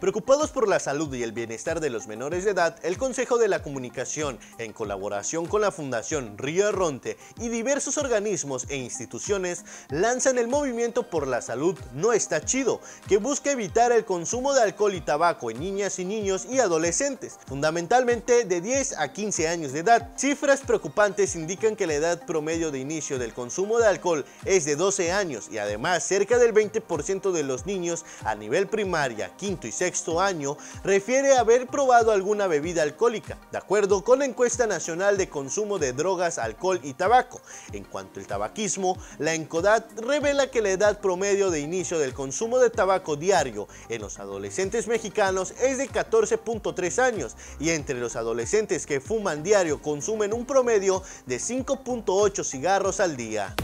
Preocupados por la salud y el bienestar de los menores de edad, el Consejo de la Comunicación, en colaboración con la Fundación Río Arronte y diversos organismos e instituciones, lanzan el movimiento por la salud No Está Chido, que busca evitar el consumo de alcohol y tabaco en niñas y niños y adolescentes, fundamentalmente de 10 a 15 años de edad. Cifras preocupantes indican que la edad promedio de inicio del consumo de alcohol es de 12 años y además cerca del 20% de los niños a nivel primaria, quinto y sexto año refiere haber probado alguna bebida alcohólica, de acuerdo con la Encuesta Nacional de Consumo de Drogas, Alcohol y Tabaco. En cuanto al tabaquismo, la Encodat revela que la edad promedio de inicio del consumo de tabaco diario en los adolescentes mexicanos es de 14.3 años y entre los adolescentes que fuman diario consumen un promedio de 5.8 cigarros al día.